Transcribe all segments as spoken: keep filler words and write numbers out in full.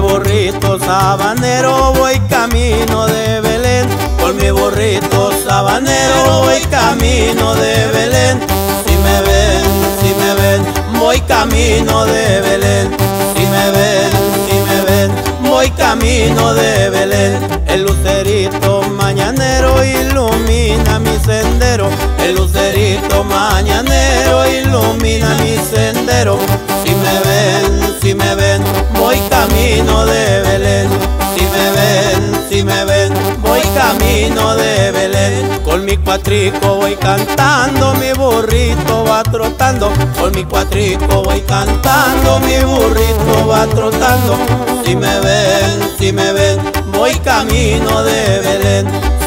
borrito sabanero voy camino de Belén. Con mi borrito sabanero voy camino de Belén. Si me ven, si me ven, voy camino de Belén. Si me ven, si me ven, voy camino de Belén. El lucerito mañanero ilumina mi sendero. El lucerito mañanero ilumina mi sendero. Si me ven, si me ven, voy camino de Belén. Si me ven, si me ven, voy camino de Belén. Con mi cuatrico voy cantando, mi burrito va trotando. Con mi cuatrico voy cantando, mi burrito va trotando. Si me ven, si me ven, voy camino de Belén.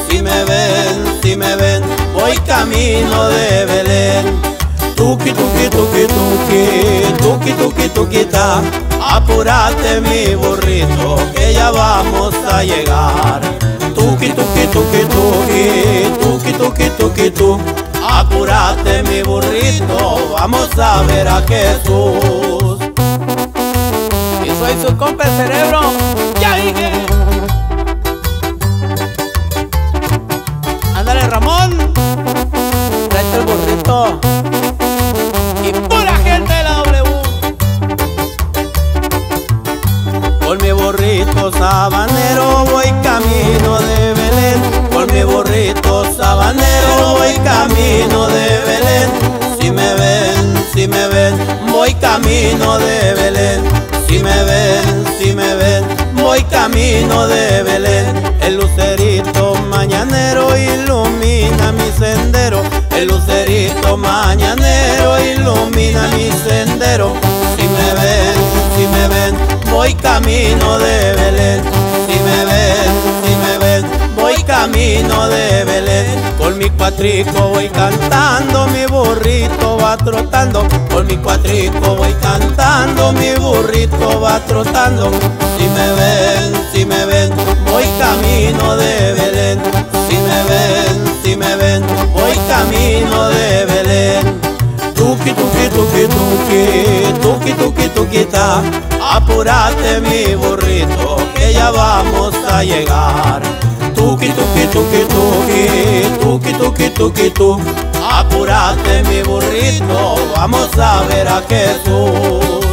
Si me ven, si me ven, voy camino de Belén. Tuki, tuki, tuki, tuki, tuki, tuki, tuquita, apúrate mi burrito que ya vamos a llegar. Tuki, tuki, tuki, tuki, tuki, tuki, tuki, tu, apúrate mi burrito, vamos a ver a Jesús. Y soy su compa el cerebro, ya dije. Ándale Ramón, tráete el burrito. Y pura gente de la W. Con mi burrito sabanero voy camino de Belén. Con mi burrito sabanero voy camino de Belén. Si me ven, si me ven, voy camino de Belén. Si me ven, si me ven, voy camino de Belén. El lucerito mañanero ilumina mi sendero. El lucerito mañanero ilumina mi sendero. Si me ven, si me ven, voy camino de Belén. Si me ven, si me ven, voy camino de Belén. Con mi cuatrico voy cantando, mi burrito va trotando. Con mi cuatrico voy cantando, mi burrito va trotando. Si me ven, si me ven, voy camino de Belén. Si me ven, si me ven, voy camino de Belén. Tuki, tuki, tuki, tuki, tuki, tuki, tuquita, apúrate mi burrito que ya vamos a llegar. Tuki, tuki, tuki, tuki, tuki, tuki, tuki, tu, apúrate mi burrito, vamos a ver a Jesús.